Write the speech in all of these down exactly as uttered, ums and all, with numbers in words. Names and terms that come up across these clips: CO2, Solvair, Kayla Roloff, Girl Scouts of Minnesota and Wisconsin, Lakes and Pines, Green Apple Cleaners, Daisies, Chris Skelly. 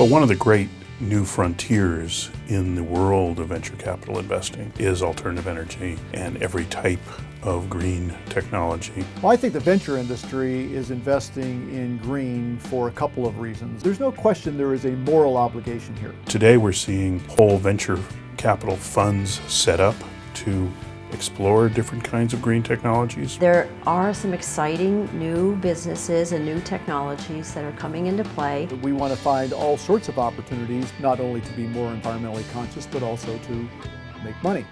Well, one of the great new frontiers in the world of venture capital investing is alternative energy and every type of green technology. Well, I think the venture industry is investing in green for a couple of reasons. There's no question there is a moral obligation here. Today we're seeing whole venture capital funds set up to explore different kinds of green technologies. There are some exciting new businesses and new technologies that are coming into play. We want to find all sorts of opportunities, not only to be more environmentally conscious, but also to make money.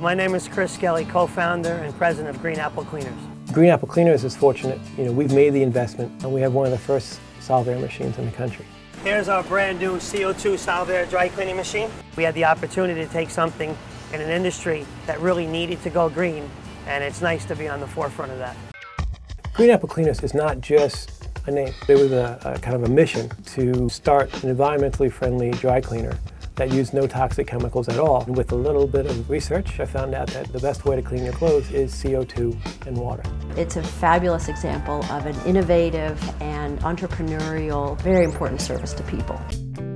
My name is Chris Skelly, co-founder and president of Green Apple Cleaners. Green Apple Cleaners is fortunate. You know, we've made the investment and we have one of the first Solvair machines in the country. Here's our brand new C O two Solvair dry cleaning machine. We had the opportunity to take something in an industry that really needed to go green, and it's nice to be on the forefront of that. Green Apple Cleaners is not just a name. It was a, a kind of a mission to start an environmentally friendly dry cleaner that used no toxic chemicals at all. With a little bit of research, I found out that the best way to clean your clothes is C O two and water. It's a fabulous example of an innovative and entrepreneurial, very important service to people.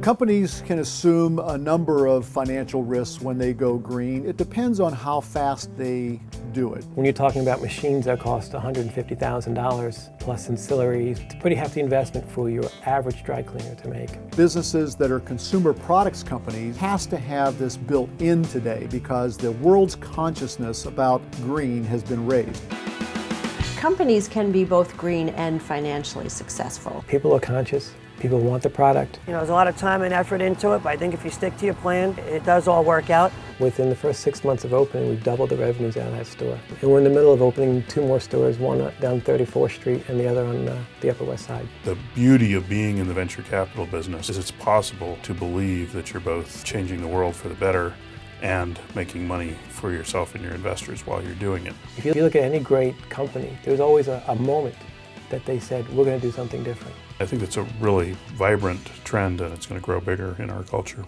Companies can assume a number of financial risks when they go green. It depends on how fast they do it. When you're talking about machines that cost one hundred fifty thousand dollars plus ancillaries, it's a pretty hefty investment for your average dry cleaner to make. Businesses that are consumer products companies has to have this built in today because the world's consciousness about green has been raised. Companies can be both green and financially successful. People are conscious. People want the product. You know, there's a lot of time and effort into it, but I think if you stick to your plan, it does all work out. Within the first six months of opening, we've doubled the revenues out of that store. And we're in the middle of opening two more stores, one down thirty-fourth street and the other on uh, the Upper West Side. The beauty of being in the venture capital business is it's possible to believe that you're both changing the world for the better and making money for yourself and your investors while you're doing it. If you look at any great company, there's always a, a moment that they said, we're going to do something different. I think it's a really vibrant trend and it's going to grow bigger in our culture.